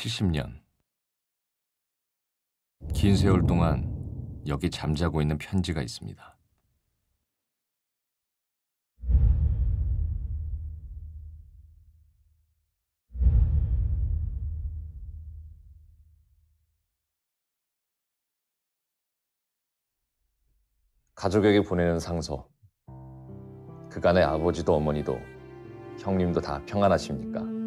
70년. 긴 세월 동안 여기 잠자고 있는 편지가 있습니다. 가족에게 보내는 상서. 그간의 아버지도 어머니도 형님도 다 평안하십니까?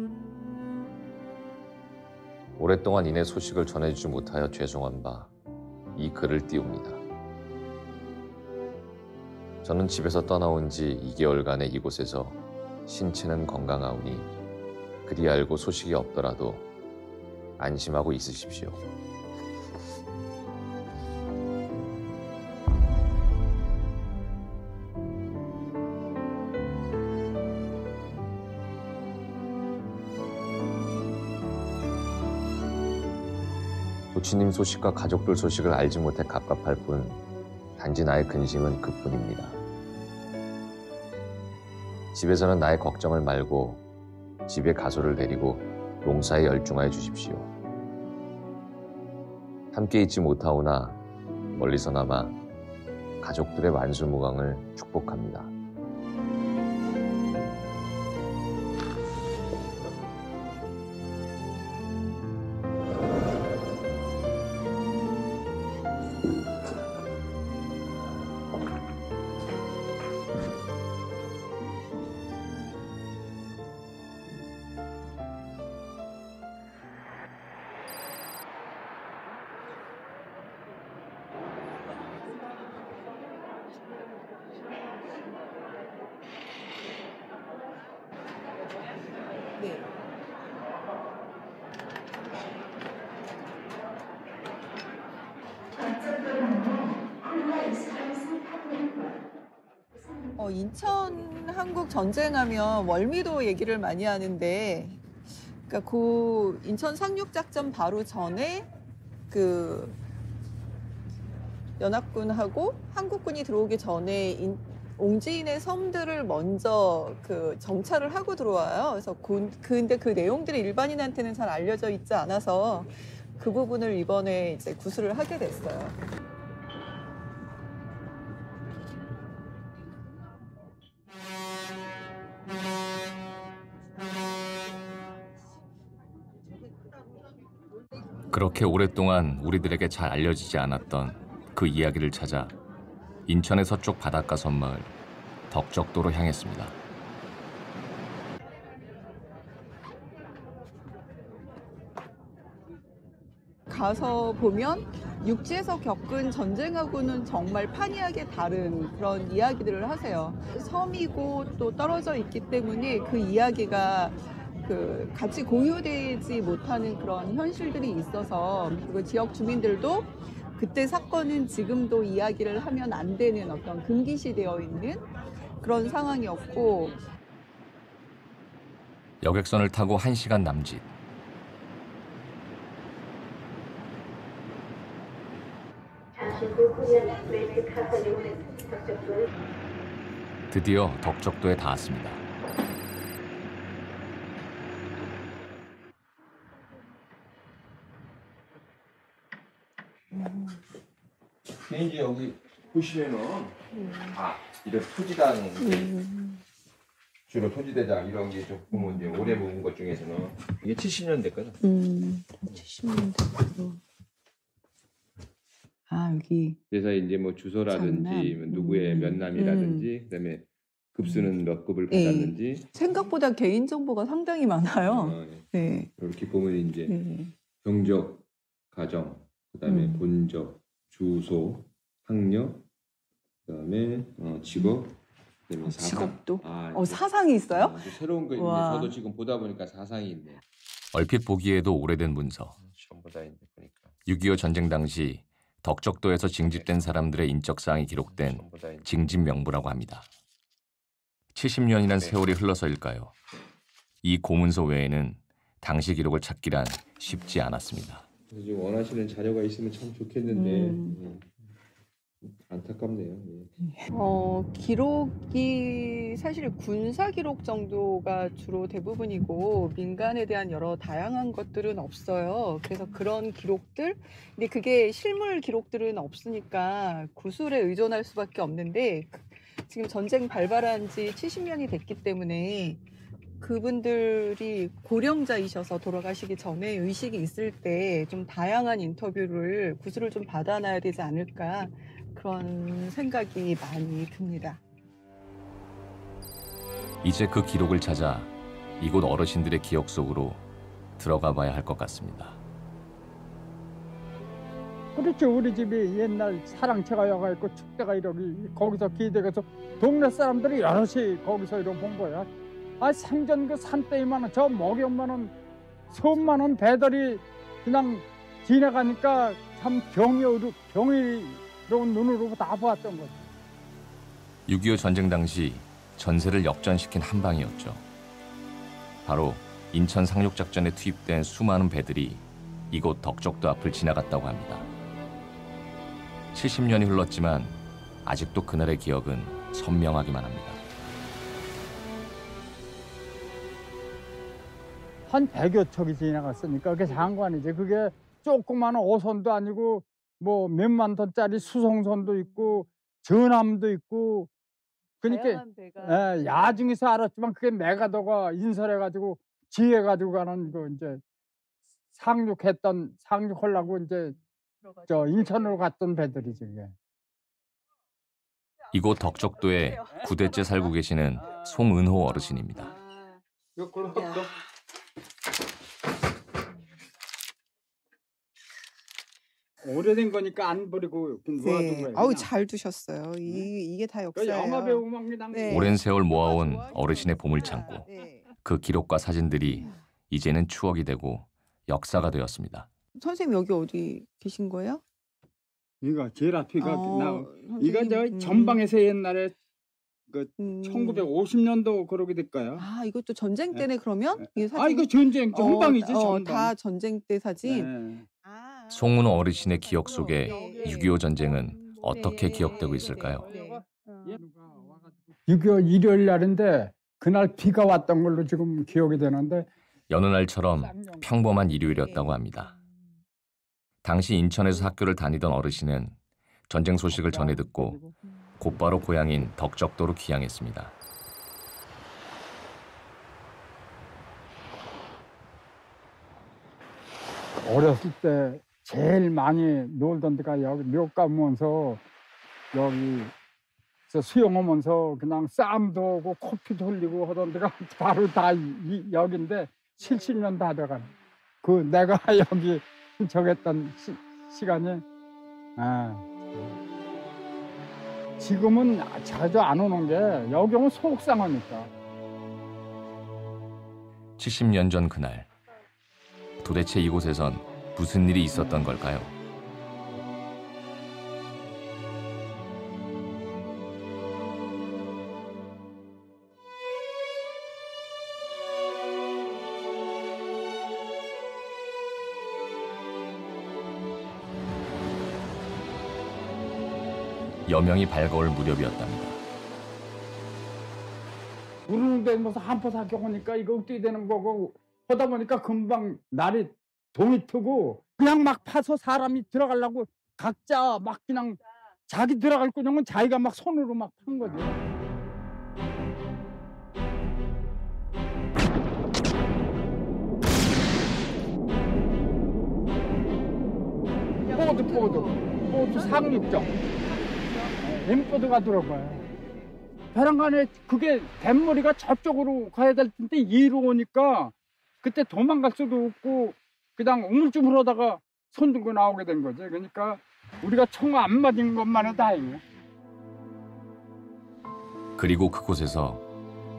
오랫동안 이내 소식을 전해주지 못하여 죄송한 바 이 글을 띄웁니다. 저는 집에서 떠나온 지 2개월간의 이곳에서 신체는 건강하오니 그리 알고 소식이 없더라도 안심하고 있으십시오. 도치님 소식과 가족들 소식을 알지 못해 갑갑할 뿐 단지 나의 근심은 그뿐입니다. 집에서는 나의 걱정을 말고 집에 가소를 데리고 농사에 열중하여 주십시오. 함께 있지 못하오나 멀리서나마 가족들의 만수무강을 축복합니다. 인천 한국 전쟁하면 월미도 얘기를 많이 하는데, 그러니까 그 인천 상륙작전 바로 전에 그 연합군하고 한국군이 들어오기 전에 옹지인의 섬들을 먼저 그 정찰을 하고 들어와요. 그래서 근데 그 내용들이 일반인한테는 잘 알려져 있지 않아서 그 부분을 이번에 이제 구술을 하게 됐어요. 그렇게 오랫동안 우리들에게 잘 알려지지 않았던 그 이야기를 찾아 인천의 서쪽 바닷가 섬마을 덕적도로 향했습니다. 가서 보면 육지에서 겪은 전쟁하고는 정말 판이하게 다른 그런 이야기들을 하세요. 섬이고 또 떨어져 있기 때문에 그 이야기가 같이 공유되지 못하는 그런 현실들이 있어서, 그리고 지역 주민들도 그때 사건은 지금도 이야기를 하면 안 되는 어떤 금기시되어 있는 그런 상황이었고. 여객선을 타고 1시간 남짓. 드디어 덕적도에 닿았습니다. 이제 여기 보시면은 아 이런 토지당 주로 토지대장 이런 게 조금 이제 오래 묵은 것 중에서는 이게 70년대 거죠. 70년대. 아 여기. 그래서 이제 뭐 주소라든지 누구의 면남이라든지 그다음에 급수는 몇 급을 받았는지. 생각보다 개인 정보가 상당히 많아요. 네. 이렇게 보면 이제 경적, 가정, 그다음에 본적. 주소, 학력, 그다음에 직업, 그다음에 사상. 직업도? 사상이 있어요? 새로운 거 있는데 저도 지금 보다 보니까 사상이 있네요. 얼핏 보기에도 오래된 문서. 6.25 전쟁 당시 덕적도에서 징집된 사람들의 인적사항이 기록된 징집명부라고 합니다. 70년이란 세월이 흘러서일까요? 이 고문서 외에는 당시 기록을 찾기란 쉽지 않았습니다. 지금 원하시는 자료가 있으면 참 좋겠는데 안타깝네요. 예. 기록이 사실 군사 기록 정도가 주로 대부분이고 민간에 대한 여러 다양한 것들은 없어요. 그래서 그런 기록들, 근데 그게 실물 기록들은 없으니까 구술에 의존할 수밖에 없는데 지금 전쟁 발발한 지 70년이 됐기 때문에 그분들이 고령자이셔서 돌아가시기 전에 의식이 있을 때 좀 다양한 인터뷰를 구술을 좀 받아놔야 되지 않을까 그런 생각이 많이 듭니다. 이제 그 기록을 찾아 이곳 어르신들의 기억 속으로 들어가 봐야 할 것 같습니다. 그렇죠. 우리 집이 옛날 사랑채가 와가지고 축제가 이러기 거기서 기대가서 동네 사람들이 여럿이 거기서 이러고 본 거야. 아 생전 그 산더미만은 저 먹이만은 섬만은 배들이 그냥 지나가니까 참 경이로운 눈으로 다 보았던 거죠. 6.25 전쟁 당시 전세를 역전시킨 한 방이었죠. 바로 인천 상륙작전에 투입된 수많은 배들이 이곳 덕적도 앞을 지나갔다고 합니다. 70년이 흘렀지만 아직도 그날의 기억은 선명하기만 합니다. 한 100여 척이 지나갔으니까 그게 장관이지. 그게 조그마한 어선도 아니고 뭐 몇만 톤짜리 수송선도 있고 전함도 있고. 그러니까 예, 야중에서 알았지만 그게 메가도가 인설해가지고 지휘해가지고 가는 거 이제 상륙했던 상륙하려고 이제 저 인천으로 갔던 배들이죠. 이게. 이곳 덕적도에 9대째 살고 계시는 송은호 어르신입니다. 오래된 거니까 안 버리고 모아둔 거예요. 아우 잘 두셨어요. 이게 다 역사예요. 네. 오랜 세월 모아온 어르신의 보물창고. 그 기록과 사진들이 이제는 추억이 되고 역사가 되었습니다. 선생님 여기 어디 계신 거예요? 이거 제일 앞이가 이건 저 전방에서 옛날에 그 1950년도 그러게 될까요? 아 이것도 전쟁 때네. 그러면 이 사진. 아 이거 전쟁 전방이지 전방. 다 전쟁 때 사진. 네. 송은호 어르신의 기억 속에 6.25 전쟁은 어떻게 기억되고 있을까요? 6.25 일요일 날인데 그날 비가 왔던 걸로 지금 기억이 되는데 여느 날처럼 평범한 일요일이었다고 합니다. 당시 인천에서 학교를 다니던 어르신은 전쟁 소식을 전해 듣고 곧바로 고향인 덕적도로 귀향했습니다. 어렸을 때 제일 많이 놀던 데가 여기 묘가 오면서 여기 수영하면서 그냥 쌈도 하고 커피 돌리고 하던 데가 바로 다 여기인데 70년 다 돼가는 그 내가 여기 적했던 시간이 지금은 자주 안 오는 게 여기 오면 속상하니까. 70년 전 그날 도대체 이곳에선 무슨 일이 있었던 걸까요? 여명이 밝아올 무렵이었답니다. 우르는데 무슨 한포 사격하니까 이거 어떻게 되는 거고 하다 보니까 금방 날이 동이 트고 그냥 막 파서 사람이 들어가려고 각자 막 그냥 자기 들어갈 거냐면 자기가 막 손으로 막 판 거지. 보드 상륙정 엠보드가 들어가요. 베란간에 그게 뱃머리가 저쪽으로 가야 될 텐데 이로 오니까 그때 도망갈 수도 없고 그냥 우물쭈물하다가 손 들고 나오게 된 거죠. 그러니까 우리가 총 안 맞은 것만 해도 다행이에요. 그리고 그곳에서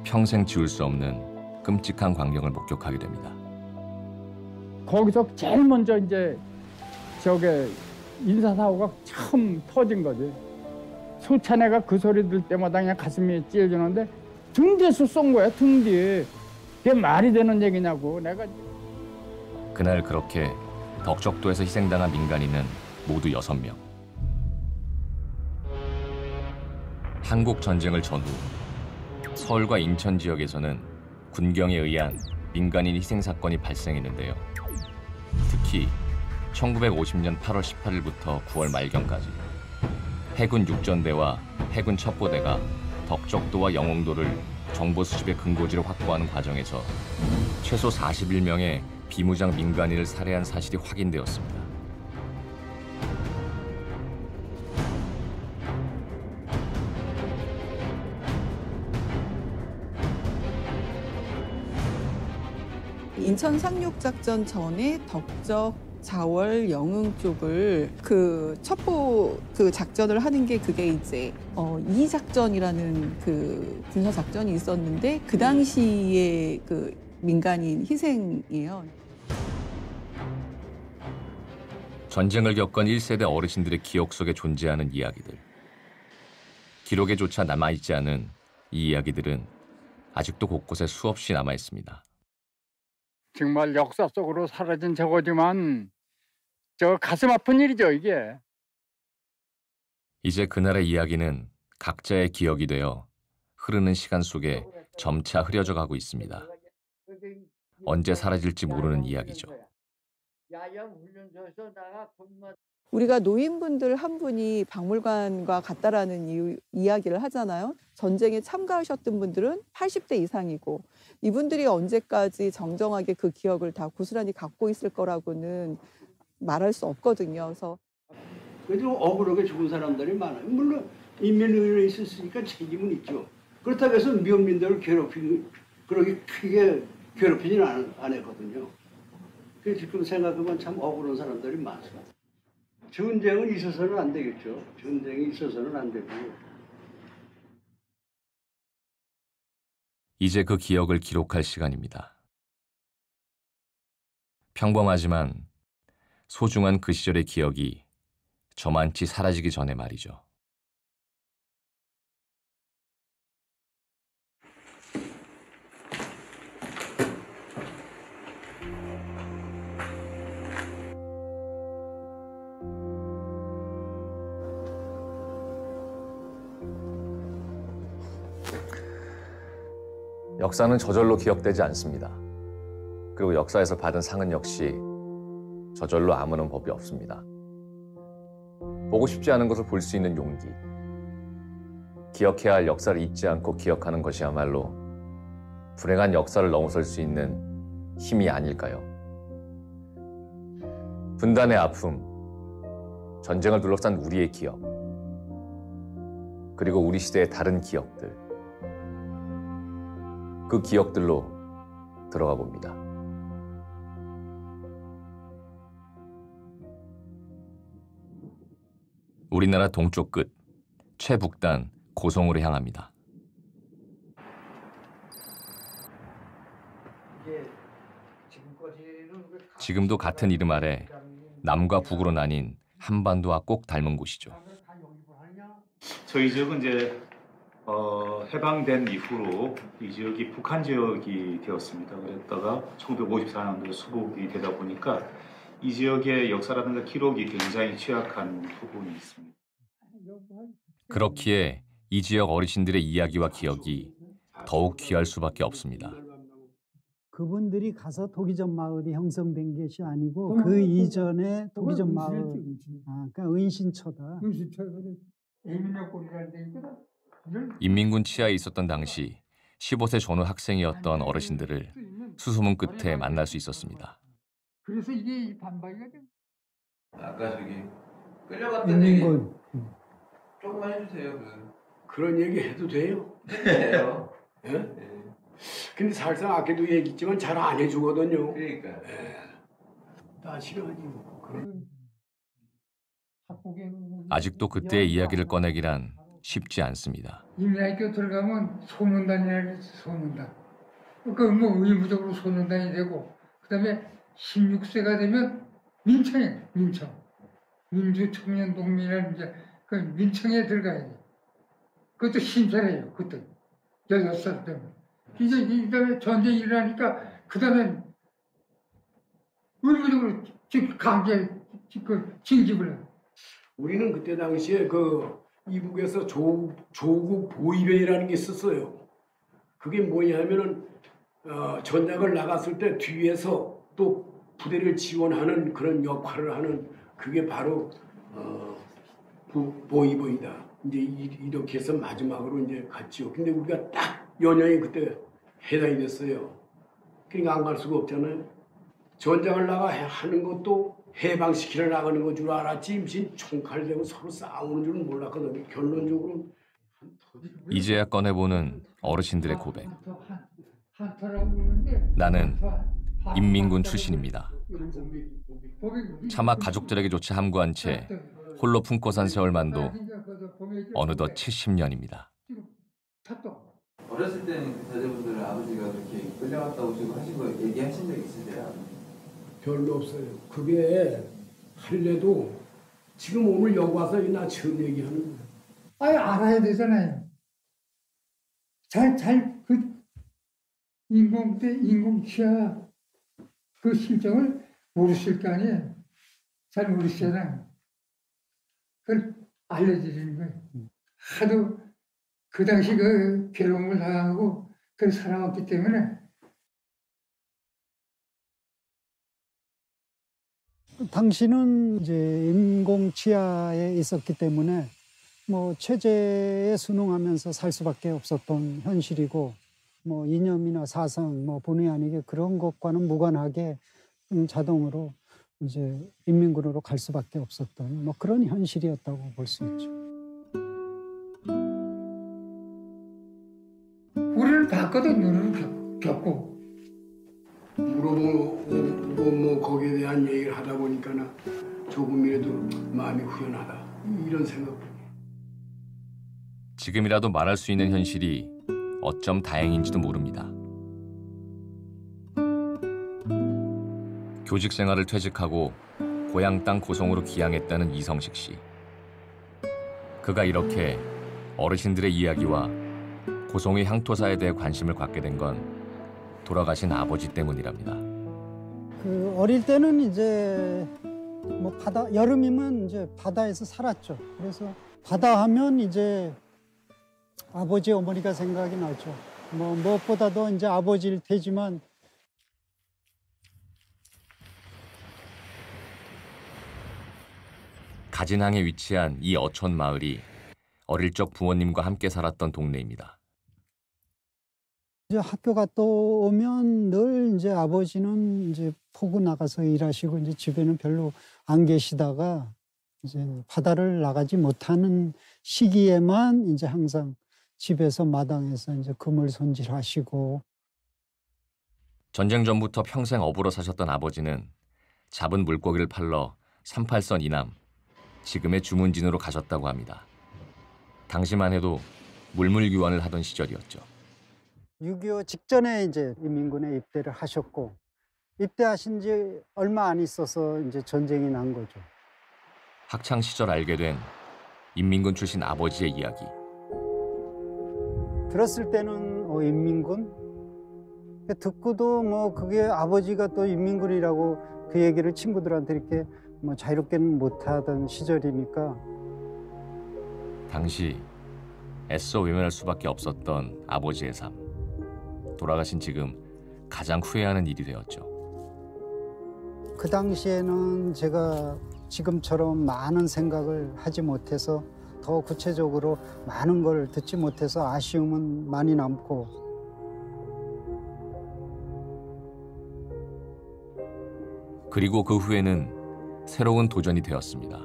평생 지울 수 없는 끔찍한 광경을 목격하게 됩니다. 거기서 제일 먼저 이제 저게 인사사고가 처음 터진 거지. 소차내가 그 소리 들 때마다 그냥 가슴이 찔리는데 등 뒤에서 쏜 거야, 등 뒤에. 그게 말이 되는 얘기냐고. 내가 그날 그렇게 덕적도에서 희생당한 민간인은 모두 6명. 한국전쟁을 전후 서울과 인천 지역에서는 군경에 의한 민간인 희생 사건이 발생했는데요. 특히 1950년 8월 18일부터 9월 말경까지 해군 6전대와 해군 첩보대가 덕적도와 영흥도를 정보 수집의 근거지로 확보하는 과정에서 최소 41명의 비무장 민간인을 살해한 사실이 확인되었습니다. 인천 상륙작전 전에 덕적, 자월, 영흥 쪽을 첩보 작전을 하는 게 그게 이제 이 작전이라는 군사 작전이 있었는데 그 당시에 민간인 희생이에요. 전쟁을 겪은 1세대 어르신들의 기억 속에 존재하는 이야기들. 기록에조차 남아있지 않은 이 이야기들은 아직도 곳곳에 수없이 남아있습니다. 정말 역사 속으로 사라진 저거지만 저 가슴 아픈 일이죠, 이게. 이제 그날의 이야기는 각자의 기억이 되어 흐르는 시간 속에 점차 흐려져 가고 있습니다. 언제 사라질지 모르는 이야기죠. 우리가 노인분들 한 분이 박물관과 같다라는 이야기를 하잖아요. 전쟁에 참가하셨던 분들은 80대 이상이고 이분들이 언제까지 정정하게 그 기억을 다 고스란히 갖고 있을 거라고는 말할 수 없거든요. 그래서 그래도 억울하게 죽은 사람들이 많아요. 물론 인민의회에 있었으니까 책임은 있죠. 그렇다고 해서 미혼민들을 괴롭히는 그렇게 크게 괴롭히지는 않았거든요. 그래서 지금 생각하면 참 억울한 사람들이 많습니다. 전쟁은 있어서는 안 되겠죠. 전쟁이 있어서는 안 되고. 이제 그 기억을 기록할 시간입니다. 평범하지만 소중한 그 시절의 기억이 저만치 사라지기 전에 말이죠. 역사는 저절로 기억되지 않습니다. 그리고 역사에서 받은 상은 역시 저절로 아무런 법이 없습니다. 보고 싶지 않은 것을 볼 수 있는 용기. 기억해야 할 역사를 잊지 않고 기억하는 것이야말로 불행한 역사를 넘어설 수 있는 힘이 아닐까요? 분단의 아픔, 전쟁을 둘러싼 우리의 기억, 그리고 우리 시대의 다른 기억들. 그 기억들로 들어가 봅니다. 우리나라 동쪽 끝, 최북단 고성으로 향합니다. 지금도 같은 이름 아래 남과 북으로 나뉜 한반도와 꼭 닮은 곳이죠. 저희 지역은 이제 해방된 이후로 이 지역이 북한 지역이 되었습니다. 그랬다가 1954년도에 수복이 되다 보니까 이 지역의 역사라든가 기록이 굉장히 취약한 부분이 있습니다. 그렇기에 이 지역 어르신들의 이야기와 기억이 더욱 귀할 수밖에 없습니다. 그분들이 가서 도기전 마을이 형성된 것이 아니고 그 이전에 도기전 마을, 그러니까 은신처다. 인민군 치하에 있었던 당시 15세 전후 학생이었던 어르신들을 수소문 끝에 만날 수 있었습니다. 그래서 이게 반박이가 된. 아까 저기 끌려갔던 얘기 조금만 해주세요. 그런 얘기 해도 돼요? 돼요. 예? 네? 근데 사실상 아까도 얘기했지만 잘 안 해주거든요. 그러니까. 예. 나 싫어하니까. 그런. 아직도 그때의 이야기를 꺼내기란. 쉽지 않습니다. 인민학교 들어가면 소문단이라고 해서 소문단. 그러니까 뭐 의무적으로 소문단이 되고 그다음에 16세가 되면 민청에 민주청년동맹이라는 이제 그 민청에 들어가야 돼. 그것도 신세래요. 그때 16살 되면 이제 그다음에 전쟁이 일어나니까 그다음에 의무적으로 강제 징집을 해. 우리는 그때 당시에 이북에서 조국 보위배라는 게 있었어요. 그게 뭐냐면은 전장을 나갔을 때 뒤에서 또 부대를 지원하는 그런 역할을 하는 그게 바로 보위배이다. 이제 이렇게 해서 마지막으로 이제 갔죠. 근데 우리가 딱 연영이 그때 해당이 됐어요. 그러니까 안 갈 수가 없잖아요. 전장을 나가 하는 것도 해방시키러 나가는 건 줄 알았지 임신 총칼 대고 서로 싸우는 줄은 몰랐거든요. 결론적으로 이제야 꺼내보는 어르신들의 고백. 나는 인민군 출신입니다. 차마 가족들에게조차 함구한 채 홀로 품고 산 세월만도 어느덧 70년입니다. 어렸을 때는 자제분들 아버지가 그렇게 끌려갔다 오시고 하신 거 얘기하신 적 있으세요? 별로 없어요. 그게 할래도 지금 오늘 여기 와서 나 처음 얘기하는 거예요. 아니 알아야 되잖아요. 그 인공대 인공키아 그 실정을 모르실 거 아니에요. 잘 모르시잖아요. 그걸 알려드리는 거예요. 하도 그 당시 그 괴로움을 당하고 그걸 살아왔기 때문에 당시는 이제 인공치하에 있었기 때문에 뭐 체제에 순응하면서 살 수밖에 없었던 현실이고 뭐 이념이나 사상 뭐 본의 아니게 그런 것과는 무관하게 자동으로 이제 인민군으로 갈 수밖에 없었던 뭐 그런 현실이었다고 볼 수 있죠. 바꿔도 눈을 겪고 물어보고 거기에 대한 얘기를 하다 보니까 조금이라도 마음이 후련하다 이런 생각뿐이에요. 지금이라도 말할 수 있는 현실이 어쩜 다행인지도 모릅니다. 교직 생활을 퇴직하고 고향 땅 고성으로 귀향했다는 이성식 씨. 그가 이렇게 어르신들의 이야기와 고성의 향토사에 대해 관심을 갖게 된 건 돌아가신 아버지 때문이랍니다. 그 어릴 때는 이제 뭐 바다 여름이면 이제 바다에서 살았죠. 그래서 바다 하면 이제 아버지 어머니가 생각이 나죠. 뭐 무엇보다도 이제 아버지일 테지만 가진항에 위치한 이 어촌 마을이 어릴 적 부모님과 함께 살았던 동네입니다. 이제 학교 갔다 오면 늘 이제 아버지는 이제 포구 나가서 일하시고 이제 집에는 별로 안 계시다가 이제 바다를 나가지 못하는 시기에만 이제 항상 집에서 마당에서 이제 그물 손질하시고. 전쟁 전부터 평생 어부로 사셨던 아버지는 잡은 물고기를 팔러 38선 이남, 지금의 주문진으로 가셨다고 합니다. 당시만 해도 물물교환을 하던 시절이었죠. 6.25 직전에 이제 인민군에 입대를 하셨고 입대하신 지 얼마 안 있어서 이제 전쟁이 난 거죠. 학창 시절 알게 된 인민군 출신 아버지의 이야기. 들었을 때는 인민군? 듣고도 뭐 그게 아버지가 또 인민군이라고 그 얘기를 친구들한테 이렇게 뭐 자유롭게는 못하던 시절이니까. 당시 애써 외면할 수밖에 없었던 아버지의 삶. 돌아가신 지금 가장 후회하는 일이 되었죠. 그 당시에는 제가 지금처럼 많은 생각을 하지 못해서 더 구체적으로 많은 걸 듣지 못해서 아쉬움은 많이 남고. 그리고 그 후에는 새로운 도전이 되었습니다.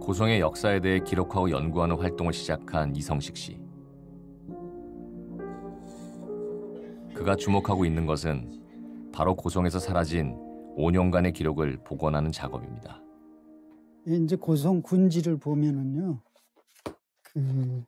고성의 역사에 대해 기록하고 연구하는 활동을 시작한 이성식 씨. 그가 주목하고 있는 것은 바로 고성에서 사라진 5년간의 기록을 복원하는 작업입니다. 이제 고성 군지를 보면은요, 그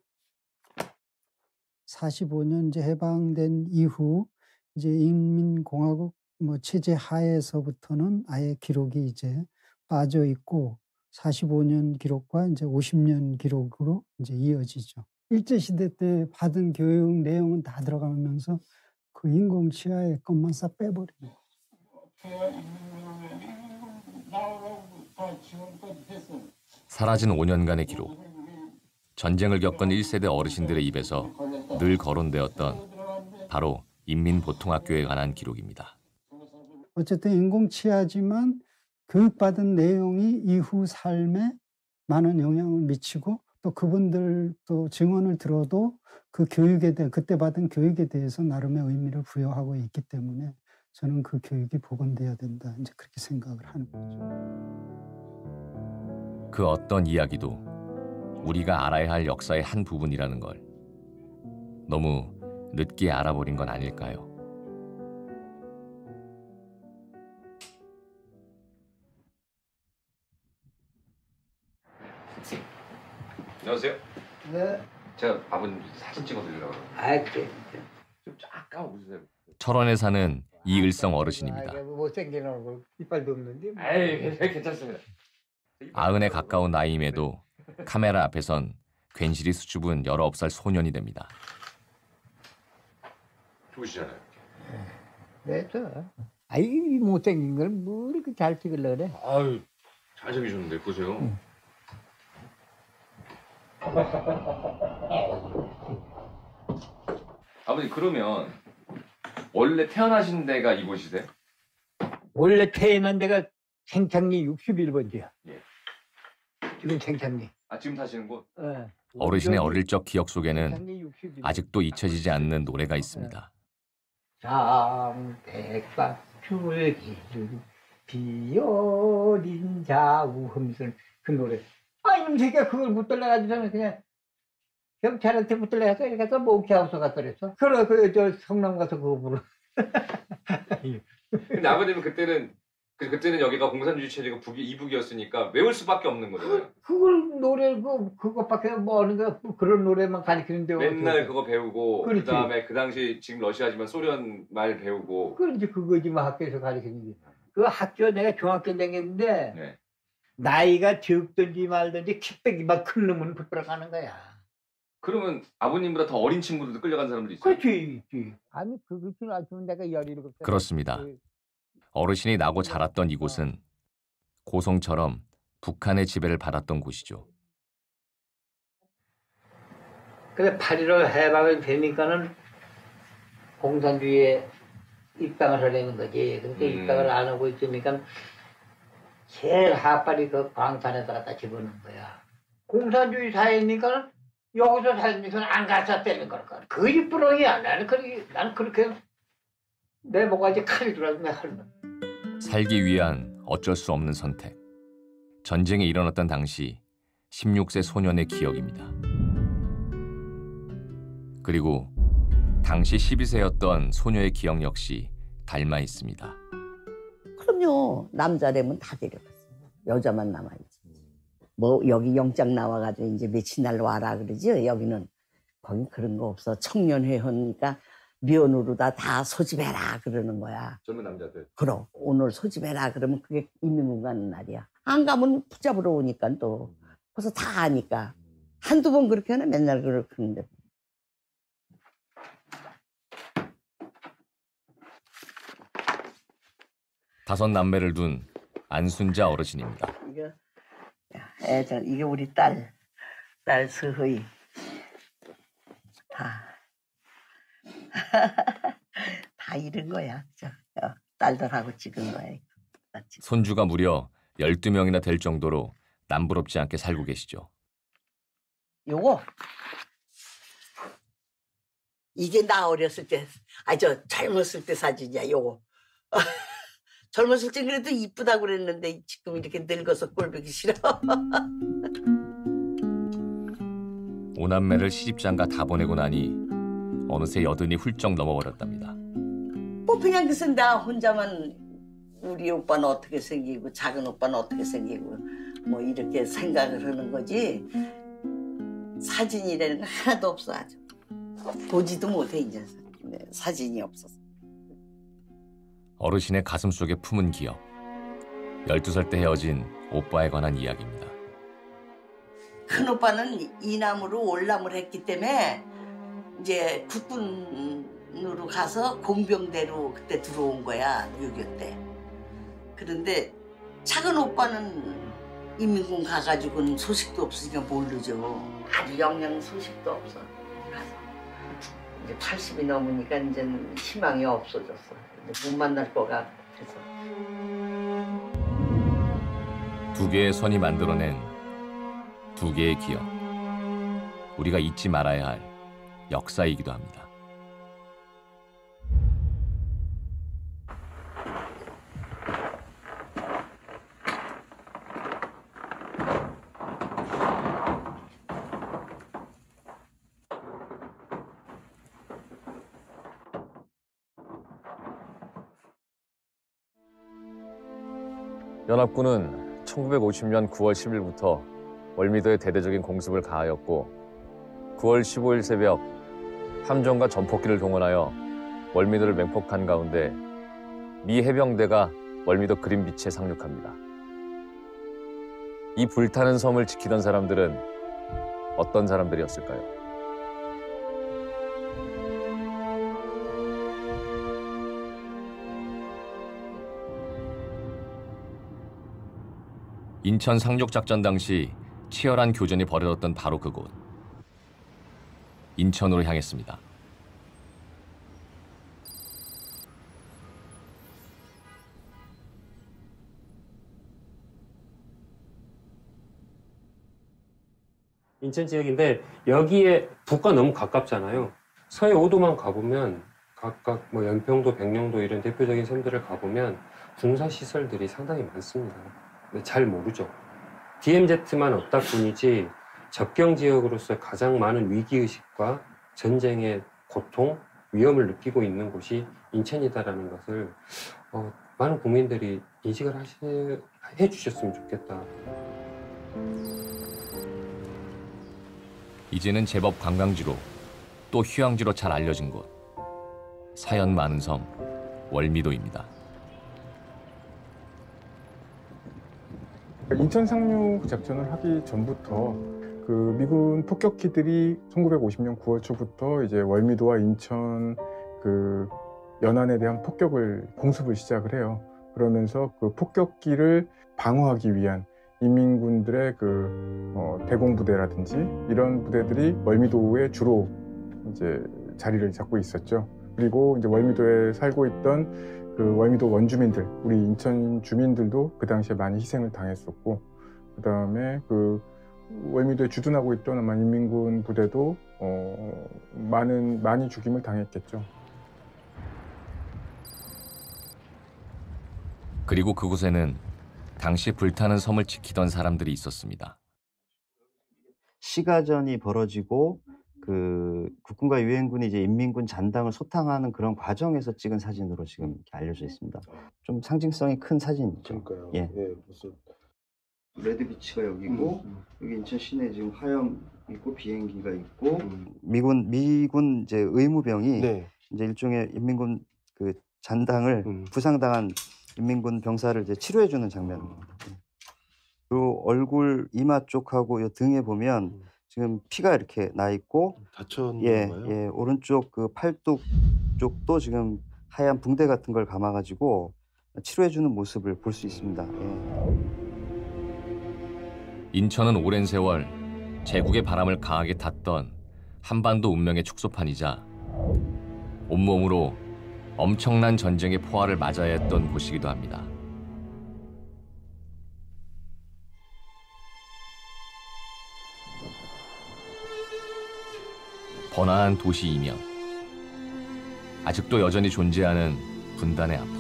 45년 이제 해방된 이후 이제 인민공화국 뭐 체제 하에서부터는 아예 기록이 이제 빠져 있고 45년 기록과 이제 50년 기록으로 이제 이어지죠. 일제 시대 때 받은 교육 내용은 다 들어가면서. 그 인공치아의 것만 싹 빼버리고. 사라진 5년간의 기록. 전쟁을 겪은 1세대 어르신들의 입에서 늘 거론되었던 바로 인민보통학교에 관한 기록입니다. 어쨌든 인공치하지만 교육받은 내용이 이후 삶에 많은 영향을 미치고 또 그분들 또 증언을 들어도 그 교육에 대해 그때 받은 교육에 대해서 나름의 의미를 부여하고 있기 때문에 저는 그 교육이 복원돼야 된다 이제 그렇게 생각을 하는 거죠. 그 어떤 이야기도 우리가 알아야 할 역사의 한 부분이라는 걸 너무 늦게 알아버린 건 아닐까요? 안녕하세요. 네. 제가 아버님 사진 찍어드리려고. 아, 그래. 좀 아까 웃으세요. 철원에 사는 이을성 어르신입니다. 못생긴 얼굴, 이빨도 없는데. 에이, 괜찮습니다. 아흔에 가까운 나이임에도 카메라 앞에선 괜시리 수줍은 19살 소년이 됩니다. 좋으시잖아요. 네, 저. 아이 못생긴 걸 뭐 이렇게 잘 찍으려고 그래. 아유, 잘 생기셨는데 보세요. 아버지 그러면 원래 태어나신 데가 이곳이세요? 원래 태어난 데가 생창리 61번지야. 예. 지금 생창리. 아 지금 사시는 곳? 네. 어르신의 어릴 적 기억 속에는 아직도 잊혀지지 않는 노래가 있습니다. 장백박출 기준 비어린 자우흠슨 그 노래. 아, 이놈 새끼가 그걸 붙들려가지고 저는 그냥 경찰한테 붙들려가서 이렇게 해서 목회하고서 갔더랬어. 그래, 저 성남 가서 그거 부르. 근데 아버님은 그때는 여기가 공산주의체제가 북이 이북이었으니까 외울 수밖에 없는 거잖아요. 그걸 노래 그것밖에 뭐 하는 거야. 그런 노래만 가르치는데 맨날 어떻게. 그거 배우고 그렇지. 그다음에 그 당시 지금 러시아지만 소련 말 배우고. 그런지 그거지 뭐 학교에서 가르치는지. 그 학교 내가 중학교 다녔는데. 네. 나이가 적든지 말든지 킥백이 막 큰 놈은 붙들어 가는 거야. 그러면 아버님보다 더 어린 친구들도 끌려간 사람들이 있어요? 그렇지. 아니 그것은 아주 내가 17살. 그렇습니다. 어르신이 나고 자랐던 이곳은 고성처럼 북한의 지배를 받았던 곳이죠. 그래 8.15 해방이 되니까는 공산주의에 입당을 하려는 거지. 근데 입당을 안 하고 있으니까 제일 하빨이 그 광산에다 갖다 집어넣은 거야. 공산주의 사회니까 여기서 살면서 안 갔다 때는 거니까. 거짓 부렁이야. 나는 그렇게 내 목까지 칼이 들어가서 내가 하는 거야. 살기 위한 어쩔 수 없는 선택. 전쟁이 일어났던 당시 16세 소년의 기억입니다. 그리고 당시 12세였던 소녀의 기억 역시 닮아 있습니다. 그럼요. 남자라면 다 데려갔어. 여자만 남아있지. 뭐 여기 영장 나와가지고 이제 며칠 날 와라 그러지. 여기는 거긴 그런 거 없어. 청년회원이니까 미혼으로 다 소집해라 그러는 거야. 젊은 남자들. 그럼 오늘 소집해라 그러면 그게 인민군 가는 날이야. 안 가면 붙잡으러 오니까 또. 그래서 다 아니까. 한두 번 그렇게 하나 맨날 그렇게 하는데. 다섯 남매를 둔 안순자 어르신입니다. 이게 우리 딸 서의. 다 잃은 거야. 딸들하고 찍은 거야. 손주가 무려 12명이나 될 정도로 남부럽지 않게 살고 계시죠. 요거. 이게 나 어렸을 때, 젊었을 때 사진이야, 요거. 젊었을 때 그래도 이쁘다고 그랬는데 지금 이렇게 늙어서 꼴보기 싫어. 5남매를 시집장가 다 보내고 나니 어느새 80이 훌쩍 넘어버렸답니다. 뭐 그냥 글쎄 나 혼자만 우리 오빠는 어떻게 생기고 작은 오빠는 어떻게 생기고 뭐 이렇게 생각을 하는 거지. 사진이라는 거 하나도 없어 아주. 보지도 못해 이제 사진이 없어서. 어르신의 가슴 속에 품은 기억. 12살 때 헤어진 오빠에 관한 이야기입니다. 큰오빠는 이남으로 올남을 했기 때문에 이제 국군으로 가서 공병대로 그때 들어온 거야, 6.25 때. 그런데 작은 오빠는 인민군 가가지고는 소식도 없으니까 모르죠. 아주 영영 소식도 없어. 가서. 이제 80이 넘으니까 이제 희망이 없어졌어. 이제 못 만날 것 같아서. 두 개의 선이 만들어낸 두 개의 기억. 우리가 잊지 말아야 할 역사이기도 합니다. 연합군은 1950년 9월 10일부터 월미도에 대대적인 공습을 가하였고 9월 15일 새벽 함정과 전폭기를 동원하여 월미도를 맹폭한 가운데 미 해병대가 월미도 그린비치에 상륙합니다. 이 불타는 섬을 지키던 사람들은 어떤 사람들이었을까요? 인천 상륙작전 당시 치열한 교전이 벌어졌던 바로 그곳. 인천으로 향했습니다. 인천 지역인데 여기에 북과 너무 가깝잖아요. 서해 5도만 가보면 각각 뭐 연평도, 백령도 이런 대표적인 섬들을 가보면 군사시설들이 상당히 많습니다. 잘 모르죠. DMZ만 없다 뿐이지 접경 지역으로서 가장 많은 위기의식과 전쟁의 고통, 위험을 느끼고 있는 곳이 인천이다라는 것을 많은 국민들이 인식을 해주셨으면 좋겠다. 이제는 제법 관광지로 또 휴양지로 잘 알려진 곳. 사연 많은 섬, 월미도입니다. 인천 상륙 작전을 하기 전부터 그 미군 폭격기들이 1950년 9월 초부터 이제 월미도와 인천 그 연안에 대한 공습을 시작을 해요. 그러면서 그 폭격기를 방어하기 위한 인민군들의 그 대공부대라든지 이런 부대들이 월미도에 주로 이제 자리를 잡고 있었죠. 그리고 이제 월미도에 살고 있던 그 월미도 원주민들, 우리 인천 주민들도 그 당시에 많이 희생을 당했었고, 그 다음에 그 월미도에 주둔하고 있던 아마 인민군 부대도 많이 죽임을 당했겠죠. 그리고 그곳에는 당시 불타는 섬을 지키던 사람들이 있었습니다. 시가전이 벌어지고 그 국군과 유엔군이 이제 인민군 잔당을 소탕하는 그런 과정에서 찍은 사진으로 지금 이렇게 알려져 있습니다. 좀 상징성이 큰 사진이죠. 그러니까요. 예. 예, 무슨 레드비치가 여기고 여기 인천 시내 지금 하염 있고 비행기가 있고 미군 이제 의무병이 네. 이제 일종의 인민군 그 잔당을 부상당한 인민군 병사를 이제 치료해 주는 장면입니다. 요 얼굴 이마 쪽하고 요 등에 보면 지금 피가 이렇게 나 있고 다쳤는 거예요? 예, 오른쪽 그 팔뚝 쪽도 지금 하얀 붕대 같은 걸 감아가지고 치료해주는 모습을 볼 수 있습니다. 예. 인천은 오랜 세월 제국의 바람을 강하게 탔던 한반도 운명의 축소판이자 온몸으로 엄청난 전쟁의 포화를 맞아야 했던 곳이기도 합니다. 번화한 도시 이명, 아직도 여전히 존재하는 분단의 아픔,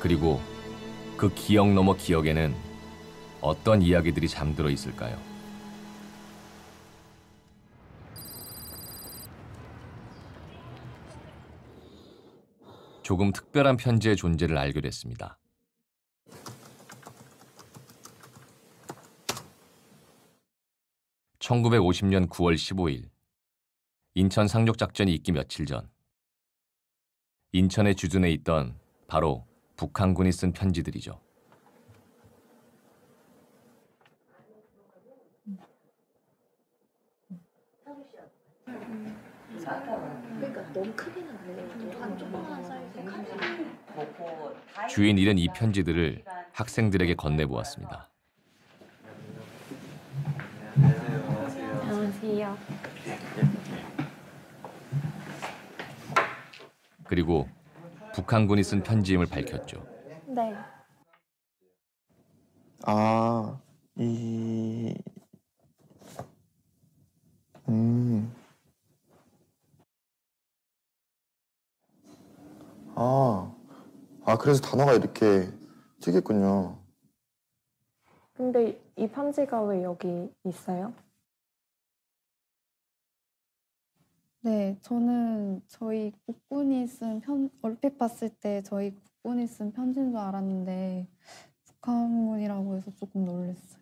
그리고 그 기억 너머 기억에는 어떤 이야기들이 잠들어 있을까요? 조금 특별한 편지의 존재를 알게 됐습니다. (1950년 9월 15일) 인천 상륙작전이 있기 며칠 전 인천에 주둔해 있던 바로 북한군이 쓴 편지들이죠. 그러니까 너무 크기는 안 조그만 사이즈에 주인 잃은 이 편지들을 학생들에게 건네보았습니다. 안녕하세요. 그리고 북한군이 쓴 편지임을 밝혔죠. 네. 아, 그래서 단어가 이렇게 튀겠군요. 근데 이 편지가 왜 여기 있어요? 네, 저는 저희 국군이 쓴 얼핏 봤을 때 저희 국군이 쓴 편지인 줄 알았는데 북한군이라고 해서 조금 놀랐어요.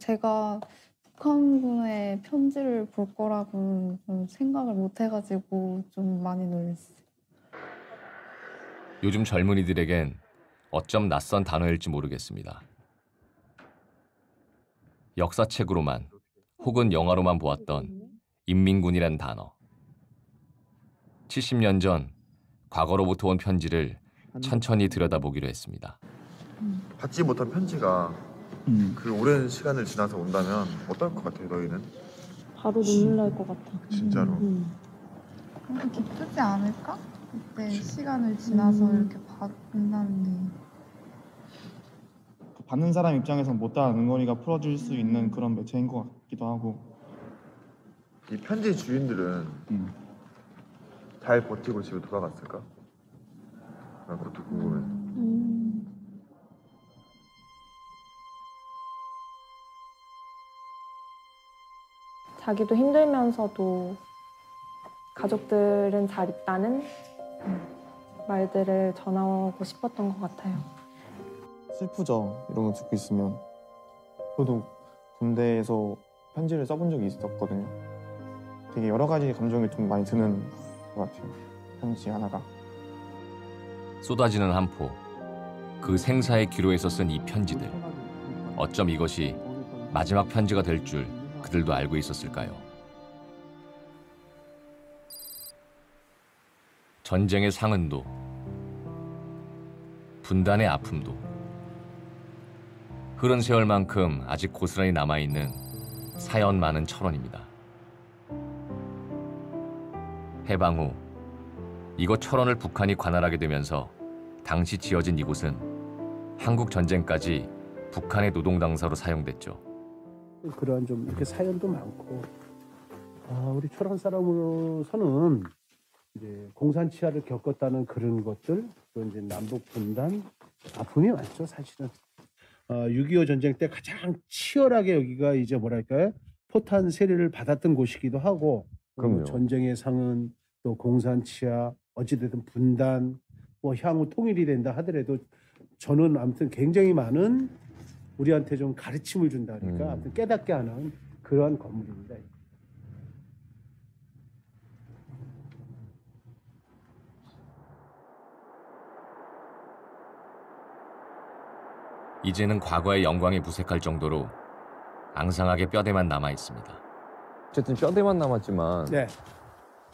제가 북한군의 편지를 볼 거라고 좀 생각을 못 해가지고 좀 많이 놀랐어요. 요즘 젊은이들에겐 어쩜 낯선 단어일지 모르겠습니다. 역사책으로만 혹은 영화로만 보았던 인민군이란 단어. 70년 전 과거로부터 온 편지를 천천히 들여다보기로 했습니다. 받지 못한 편지가 그 오랜 시간을 지나서 온다면 어떨 것 같아요, 너희는? 바로 눈물 날 것 같아. 진짜로. 그럼 기쁘지 않을까? 그때 시간을 지나서 이렇게 받는다는 게. 받는 사람 입장에서는 못다한 응원이가 풀어줄 수 있는 그런 매체인 것 같기도 하고. 이 편지 주인들은 잘 버티고 집에 돌아갔을까? 난 그것도 궁금해. 자기도 힘들면서도 가족들은 잘 있다는 말들을 전하고 싶었던 것 같아요. 슬프죠. 이런 거 듣고 있으면. 저도 군대에서 편지를 써본 적이 있었거든요. 되게 여러 가지 감정이 좀 많이 드는 것 같아요. 편지 하나가. 쏟아지는 한 포. 그 생사의 기로에서 쓴 이 편지들. 어쩜 이것이 마지막 편지가 될 줄 그들도 알고 있었을까요? 전쟁의 상흔도. 분단의 아픔도. 흐른 세월만큼 아직 고스란히 남아있는 사연 많은 철원입니다. 해방 후 이곳 철원을 북한이 관할하게 되면서 당시 지어진 이곳은 한국 전쟁까지 북한의 노동당사로 사용됐죠. 그러한 좀 이렇게 사연도 많고, 우리 철원 사람으로서는 이제 공산치하를 겪었다는 그런 것들, 또 이제 남북 분단 아픔이 많죠, 사실은. 6.25 전쟁 때 가장 치열하게 여기가 이제 뭐랄까요? 포탄 세례를 받았던 곳이기도 하고, 그럼요. 전쟁의 상은 또 공산치하, 어찌됐든 분단, 뭐 향후 통일이 된다 하더라도 저는 아무튼 굉장히 많은 우리한테 좀 가르침을 준다니까 아무튼 깨닫게 하는 그러한 건물입니다. 이제는 과거의 영광이 무색할 정도로 앙상하게 뼈대만 남아 있습니다. 어쨌든 뼈대만 남았지만 네.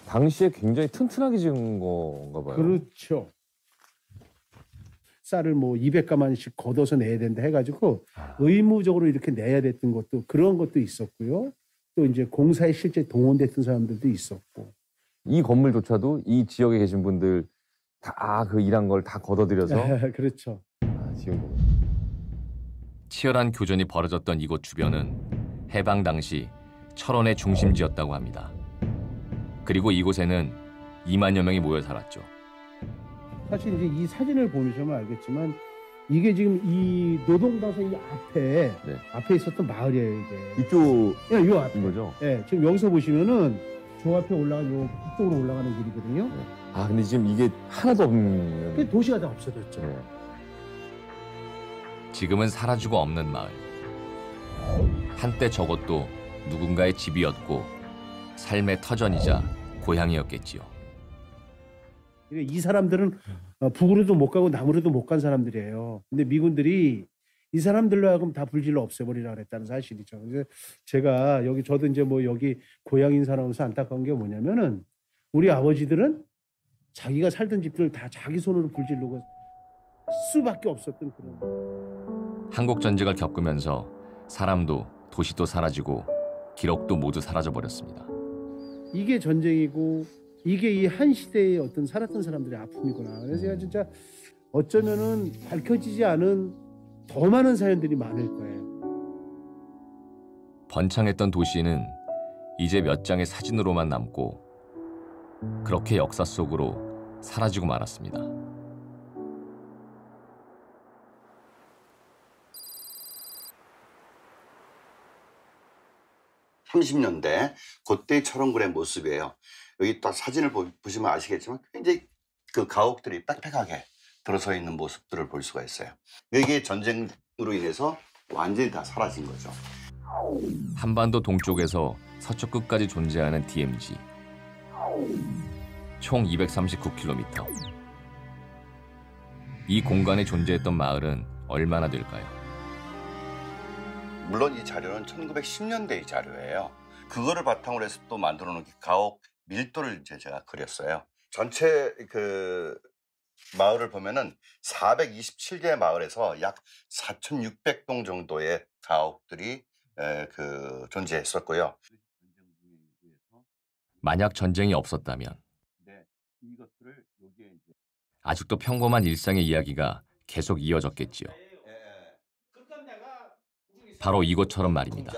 당시에 굉장히 튼튼하게 지은 건가 봐요. 그렇죠. 쌀을 뭐 200가만씩 걷어서 내야 된다 해가지고 의무적으로 이렇게 내야 됐던 것도 그런 것도 있었고요. 또 이제 공사에 실제 동원됐던 사람들도 있었고. 이 건물조차도 이 지역에 계신 분들 다 그 일한 걸 다 걷어들여서 그렇죠. 지은 거군요. 치열한 교전이 벌어졌던 이곳 주변은 해방 당시 철원의 중심지였다고 합니다. 그리고 이곳에는 2만여 명이 모여 살았죠. 사실 이제 이 사진을 보시면 알겠지만 이게 지금 이 노동당사 이 앞에 네. 앞에 있었던 마을이에요. 이게. 이쪽 예, 요 앞인 거죠? 예, 지금 여기서 보시면은 저 앞에 올라가는 요 이쪽으로 올라가는 길이거든요. 네. 아, 근데 지금 이게 하나도 없는. 그 도시가 다 없어졌죠. 네. 지금은 사라지고 없는 마을. 한때 저것도 누군가의 집이었고 삶의 터전이자 고향이었겠지요. 이 사람들은 북으로도 못 가고 남으로도 못 간 사람들이에요. 근데 미군들이 이 사람들로 하여금 다 불질러 없애버리라 그랬다는 사실이죠. 그래서 제가 여기 저도 이제 뭐 여기 고향인 사람으로서 안타까운 게 뭐냐면은 우리 아버지들은 자기가 살던 집들 다 자기 손으로 불질르고 수밖에 없었던 그런. 한국 전쟁을 겪으면서 사람도 도시도 사라지고 기록도 모두 사라져버렸습니다. 이게 전쟁이고 이게 이 한 시대의 어떤 살았던 사람들의 아픔이구나. 그래서 제가 진짜 어쩌면은 밝혀지지 않은 더 많은 사연들이 많을 거예요. 번창했던 도시는 이제 몇 장의 사진으로만 남고 그렇게 역사 속으로 사라지고 말았습니다. (30년대) 그때의 철원군의 모습이에요. 여기 딱 사진을 보시면 아시겠지만 굉장히 그 가옥들이 빽빽하게 들어서 있는 모습들을 볼 수가 있어요. 이게 전쟁으로 인해서 완전히 다 사라진 거죠. 한반도 동쪽에서 서쪽 끝까지 존재하는 DMZ. 총 239km. 이 공간에 존재했던 마을은 얼마나 될까요? 물론 이 자료는 1910년대의 자료예요. 그거를 바탕으로 해서 또 만들어 놓은 가옥 밀도를 이제 제가 그렸어요. 전체 그 마을을 보면은 427개의 마을에서 약 4,600동 정도의 가옥들이 그 존재했었고요. 만약 전쟁이 없었다면 아직도 평범한 일상의 이야기가 계속 이어졌겠지요. 바로 이곳처럼 말입니다.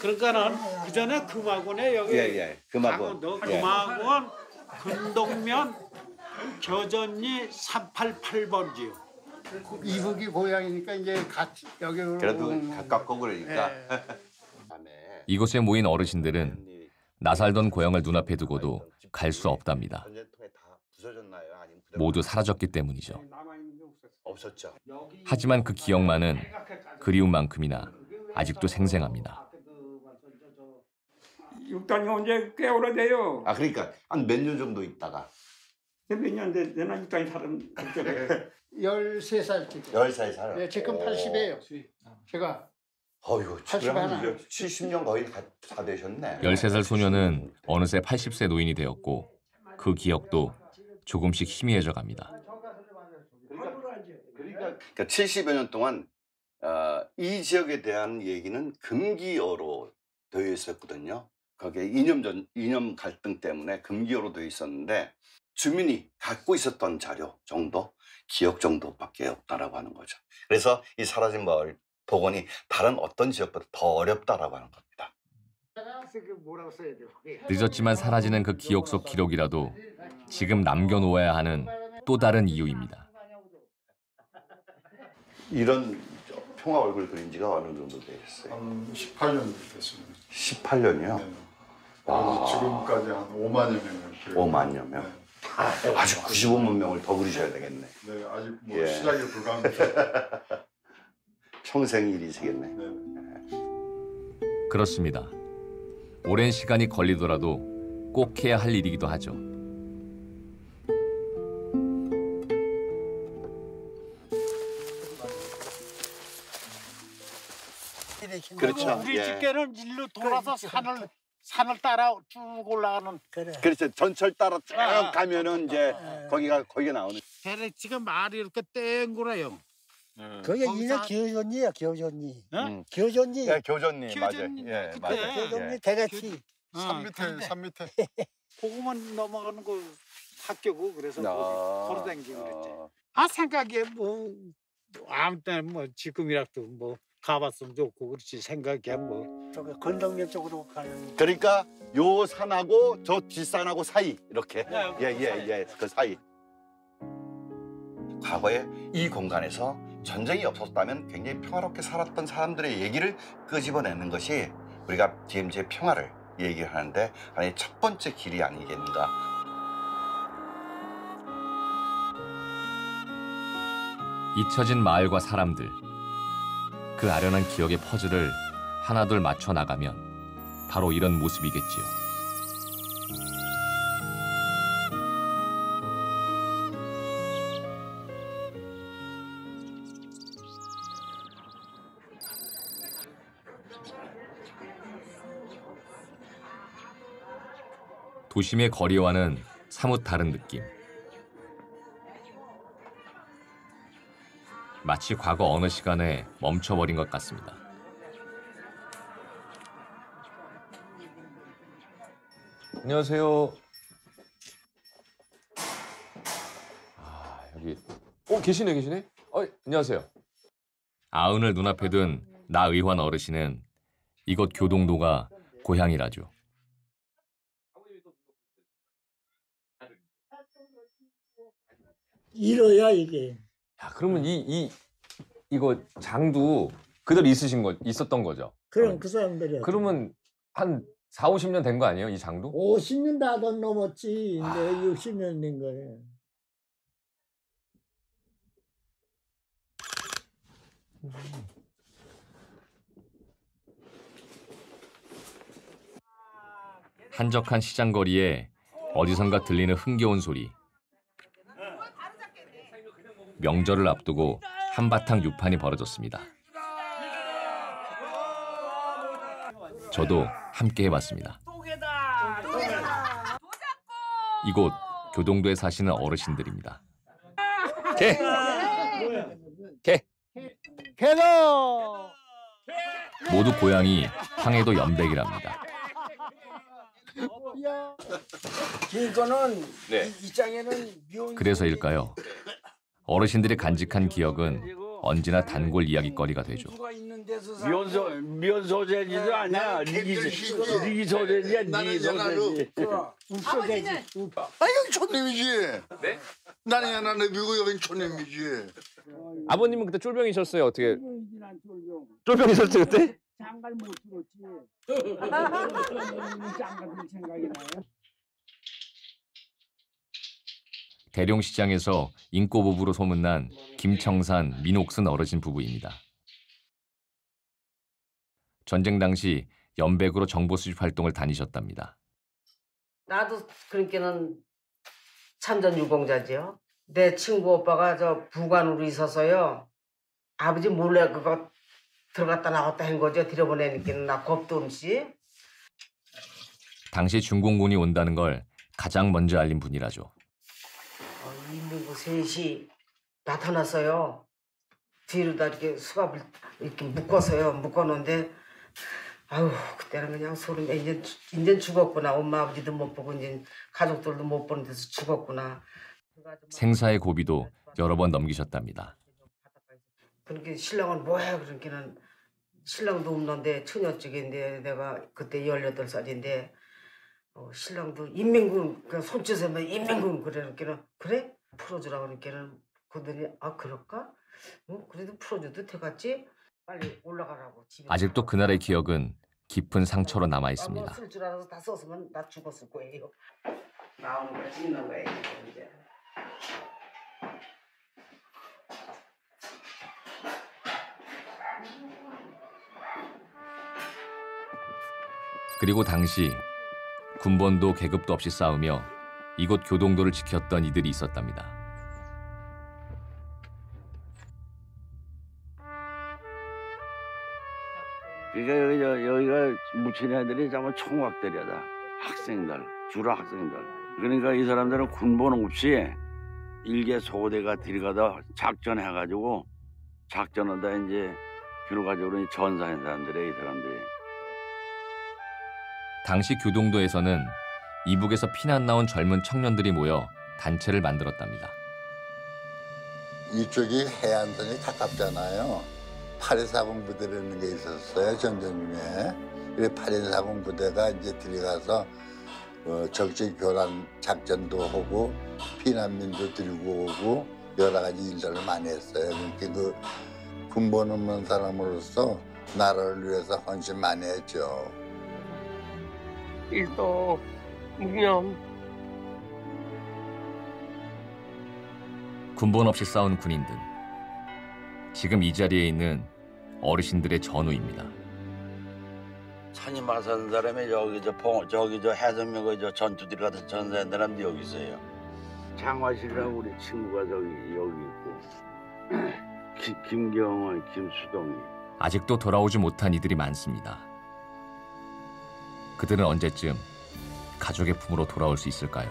그러니까는 그 전에 금화군에 여기 금화군 금동면 교전리 388번지요. 이북이 고향이니까 이제 같이 여기로 그래도 가깝고 그러니까. 이곳에 모인 어르신들은 나살던 고향을 눈앞에 두고도 갈 수 없답니다. 모두 사라졌기 때문이죠. 없었죠. 하지만 그 기억만은 그리움만큼이나 아직도 생생합니다. 6단이 온 지 꽤 오래돼요. 아 그러니까 한 몇 년 정도 있다가. 몇 년 되나 6단이 살은 그때 13살 때. 14살 살. 네, 지금 80이에요. 제가. 어이구, 70년 거의 다 되셨네. 13살 소녀는 어느새 80세 노인이 되었고 그 기억도 조금씩 희미해져 갑니다. 그러니까 70여 년 동안 이 지역에 대한 얘기는 금기어로 되어 있었거든요. 거기에 이념 갈등 때문에 금기어로 되어 있었는데 주민이 갖고 있었던 자료 정도, 기억 정도밖에 없다라고 하는 거죠. 그래서 이 사라진 마을 복원이 다른 어떤 지역보다 더 어렵다라고 하는 겁니다. 늦었지만 사라지는 그 기억 속 기록이라도 지금 남겨놓아야 하는 또 다른 이유입니다. 이런 평화 얼굴 그린 지가 어느 정도 되셨어요? 한 18년 됐습니다. 18년이요? 네. 아... 지금까지 한 5만여 명을 그려요. 5만여 명? 네. 아직 95만 명을 더 그리셔야 되겠네. 네, 아직 뭐 예. 시작에 불과합니다. 평생 일이시겠네. 네. 그렇습니다. 오랜 시간이 걸리더라도 꼭 해야 할 일이기도 하죠. 그렇죠. 우리 집게는 일로 돌아서 산을 따라 쭉 올라가는. 그래. 그렇죠. 전철 따라 쭉 가면은 이제 거기가 나오는. 걔네 지금 말이 이렇게 땡그래요. 그게 이제 교전리야 교전리. 응? 교전리. 예, 교전리 맞아요. 예, 맞아요. 교전리 대가치. 산 밑에. 보고만 넘어가는 거 학교고 그래서 걸어 다니고 그랬지. 아 생각에 뭐 아무 때나 뭐 지금이라도 뭐 가봤으면 좋고 그렇지 생각에 뭐. 저기 건덕면 쪽으로 가는. 그러니까 요 산하고 저 뒷산하고 사이 이렇게. 예, 그 사이. 과거에 이 공간에서 전쟁이 없었다면 굉장히 평화롭게 살았던 사람들의 얘기를 끄집어내는 것이 우리가 DMZ의 평화를 얘기하는데 하나의 첫 번째 길이 아니겠는가. 잊혀진 마을과 사람들, 그 아련한 기억의 퍼즐을 하나둘 맞춰 나가면 바로 이런 모습이겠지요. 도심의 거리와는 사뭇 다른 느낌. 마치 과거 어느 시간에 멈춰버린 것 같습니다. 안녕하세요. 아, 여기... 계시네. 안녕하세요. 아흔을 눈앞에 둔 나의환 어르신은 이곳 교동도가 고향이라죠. 이로야 이게. 야, 그러면 이거 장도 그대로 있었던 거죠? 그럼 그 사람들이요. 그러면 한 40-50년 된 거 아니에요, 이 장도? 50년 다 넘었지. 아... 근데 60년 된 거예요. 한적한 시장 거리에 어디선가 들리는 흥겨운 소리. 명절을 앞두고 한바탕 유판이 벌어졌습니다. 저도 함께 해봤습니다. 이곳 교동도에 사시는 어르신들입니다. 개도! 모두 고향이 황해도 연백이랍니다. 그래서일까요? 어르신들이 간직한 기억은 언제나 단골 이야기거리가 되죠. 미연소재지도 아니야. 리기소재지야. 리기소재지. 아버지는? 아, 여기 촌놈이지. 네? 나는 미국, 여긴 촌놈이지. 아버님은 그때 쫄병이셨어요? 어떻게? 쫄병이셨죠 그때? 장갈 못 들었지. 장갈 들 생각이 나요. 대룡시장에서 인꼬부부로 소문난 김청산, 민옥순 어르신 부부입니다. 전쟁 당시 연백으로 정보 수집 활동을 다니셨답니다. 나도 그러니까는 참전 유공자지요. 내 친구 오빠가 저 부관으로 있어서요. 아버지 몰래 그거 들어갔다 나왔다 한 거죠. 들여보내니까는 나 겁도 없이. 당시 중공군이 온다는 걸 가장 먼저 알린 분이라죠. 인민군 셋이 나타났어요. 뒤로 다 이렇게 수갑을 이렇게 묶어서요. 묶어놓는데, 아유, 그때는 그냥 소름. 이제 죽었구나. 엄마 아버지도 못 보고 이제 가족들도 못 보는 데서 죽었구나. 생사의 고비도 여러 번 넘기셨답니다. 그러니까 신랑은 뭐해? 그러니까는 신랑도 없는데 처녀 쪽인데 내가 그때 18살인데. 신랑도 인민군 손짓에 인민군 그러니까는 그래 풀어주라 그러니까는 그들이 아 그럴까? 그래도 풀어줘도 되겠지? 빨리 올라가라고. 아직도 그날의 기억은 깊은 상처로 남아 있습니다. 쓸 줄 알아서 다 썼으면 나 죽었을 거예요. 나오는 거 찍는 거예요 이제. 그리고 당시. 군번도 계급도 없이 싸우며 이곳 교동도를 지켰던 이들이 있었답니다. 그러니까 여기가 묻힌 애들이 정말 총각들이다. 학생들, 주로 학생들. 그러니까 이 사람들은 군번 없이 일개 소대가 들어가다 작전해가지고 작전하다 이제 결과적으로 전사한 사람들이에요, 이 사람들이. 당시 교동도에서는 이북에서 피난 나온 젊은 청년들이 모여 단체를 만들었답니다. 이쪽이 해안선이 가깝잖아요. 8.24 부대라는 게 있었어요, 전쟁 중에. 8.24 부대가 이제 들어가서 적지 교란 작전도 하고 피난민도 들고 오고 여러 가지 일들을 많이 했어요. 그러니까 그 군번 없는 사람으로서 나라를 위해서 헌신 많이 했죠. 일도 무념. 군번 없이 싸운 군인들. 지금 이 자리에 있는 어르신들의 전우입니다. 산이 맞은 사람이 여기 저 해전명의 저 전투들 같은 전사한 사람도 여기 있어요. 장화실이랑 우리 친구가 여기 있고 김경원, 김수동이. 아직도 돌아오지 못한 이들이 많습니다. 그들은 언제쯤 가족의 품으로 돌아올 수 있을까요?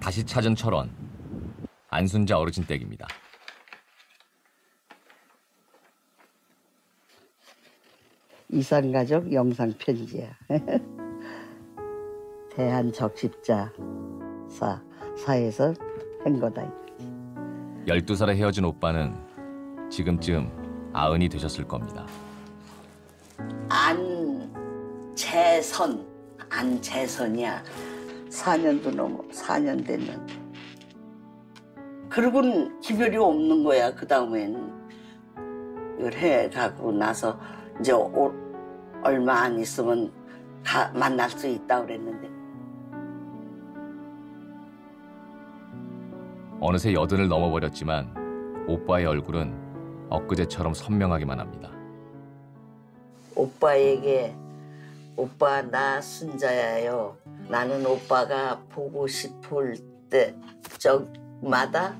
다시 찾은 철원, 안순자 어르신 댁입니다. 이산가족 영상편지야. 대한적십자사에서 한 거다. 12살에 헤어진 오빠는 지금쯤 90이 되셨을 겁니다. 안재선이야. 4년도 넘어, 4년 됐는데. 그러고는 기별이 없는 거야, 그 다음엔. 이걸 해가고 나서 이제 얼마 안 있으면 만날 수 있다고 그랬는데. 어느새 80을 넘어버렸지만 오빠의 얼굴은 엊그제처럼 선명하기만 합니다. 오빠에게 오빠 나 순자야요. 나는 오빠가 보고 싶을 때 적마다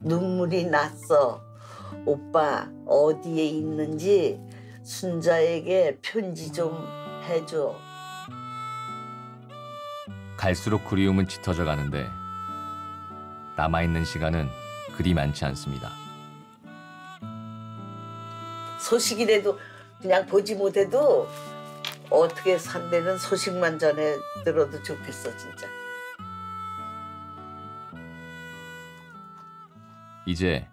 눈물이 났어. 오빠 어디에 있는지 순자에게 편지 좀 해줘. 갈수록 그리움은 짙어져 가는데 남아있는 시간은 그리 많지 않습니다. 소식이라도 그냥 보지 못해도 어떻게 산대는 소식만 전해 들어도 좋겠어, 진짜. 이제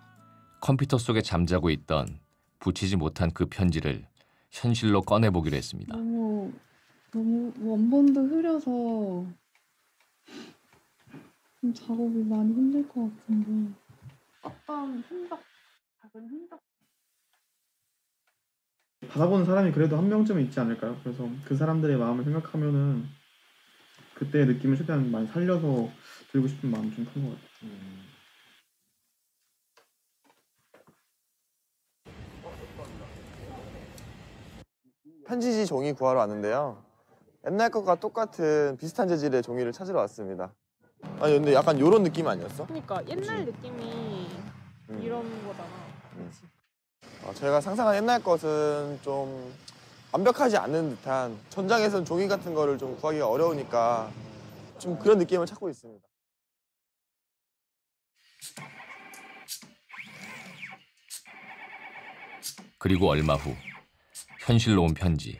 컴퓨터 속에 잠자고 있던 붙이지 못한 그 편지를 현실로 꺼내보기로 했습니다. 너무 원본도 흐려서 좀 작업이 많이 힘들 것 같은데. 어떤 흔적, 작은 흔적. 받아보는 사람이 그래도 한 명쯤은 있지 않을까요? 그래서 그 사람들의 마음을 생각하면은 그때의 느낌을 최대한 많이 살려서 들고 싶은 마음이 좀 큰 것 같아요. 편지지 종이 구하러 왔는데요. 옛날 것과 똑같은 비슷한 재질의 종이를 찾으러 왔습니다. 아니 근데 약간 이런 느낌 아니었어? 그러니까 옛날 느낌이 이런 거잖아. 저희가 상상한 옛날 것은 좀 완벽하지 않은 듯한 전장에선 종이 같은 거를 좀 구하기가 어려우니까 좀 그런 느낌을 찾고 있습니다. 그리고 얼마 후 현실로 온 편지.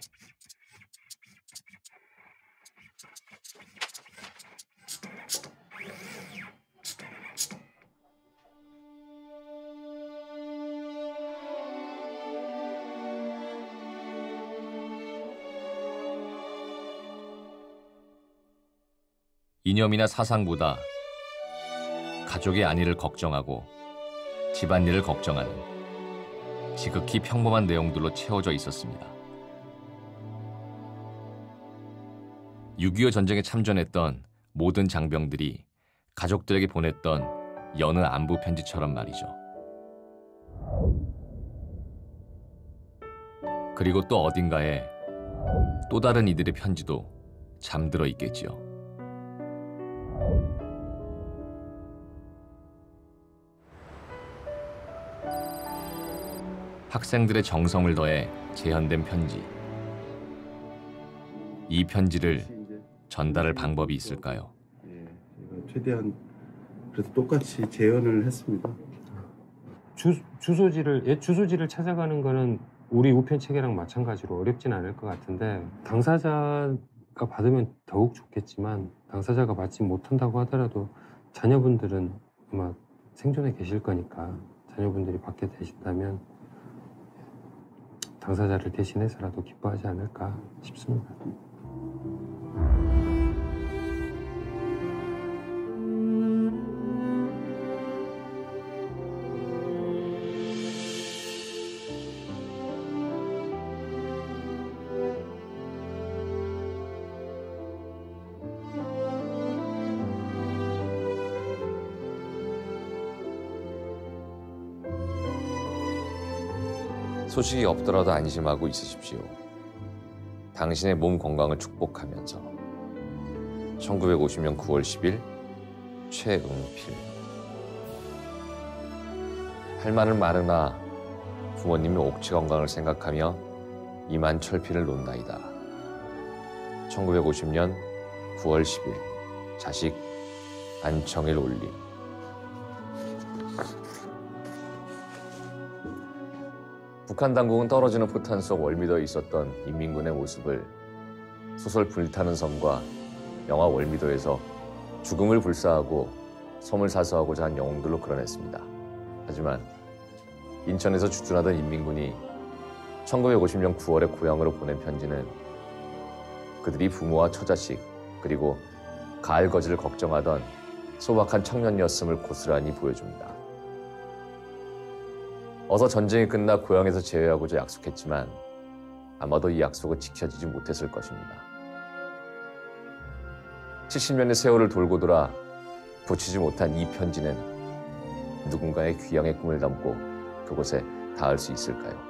이념이나 사상보다 가족의 안위를 걱정하고 집안일을 걱정하는 지극히 평범한 내용들로 채워져 있었습니다. 6.25 전쟁에 참전했던 모든 장병들이 가족들에게 보냈던 여느 안부 편지처럼 말이죠. 그리고 또 어딘가에 또 다른 이들의 편지도 잠들어 있겠지요. 학생들의 정성을 더해 재현된 편지. 이 편지를 전달할 방법이 있을까요? 예, 최대한 그래서 똑같이 재현을 했습니다. 주소지를 옛 주소지를 찾아가는 거는 우리 우편 체계랑 마찬가지로 어렵진 않을 것 같은데 당사자가 받으면 더욱 좋겠지만 당사자가 받지 못한다고 하더라도 자녀분들은 아마 생존해 계실 거니까 자녀분들이 받게 되신다면 당사자를 대신해서라도 기뻐하지 않을까 싶습니다. 소식이 없더라도 안심하고 있으십시오. 당신의 몸 건강을 축복하면서 1950년 9월 10일 최응필. 할 말은 많으나 부모님의 옥체 건강을 생각하며 이만 철필을 놓나이다. 1950년 9월 10일 자식 안청일 올림. 북한 당국은 떨어지는 포탄 속 월미도에 있었던 인민군의 모습을 소설 불타는 섬과 영화 월미도에서 죽음을 불사하고 섬을 사수하고자 한 영웅들로 그려냈습니다. 하지만 인천에서 주둔하던 인민군이 1950년 9월에 고향으로 보낸 편지는 그들이 부모와 처자식 그리고 가을 거지를 걱정하던 소박한 청년이었음을 고스란히 보여줍니다. 어서 전쟁이 끝나 고향에서 재회하고자 약속했지만 아마도 이 약속은 지켜지지 못했을 것입니다. 70년의 세월을 돌고 돌아 고치지 못한 이 편지는 누군가의 귀향의 꿈을 담고 그곳에 닿을 수 있을까요?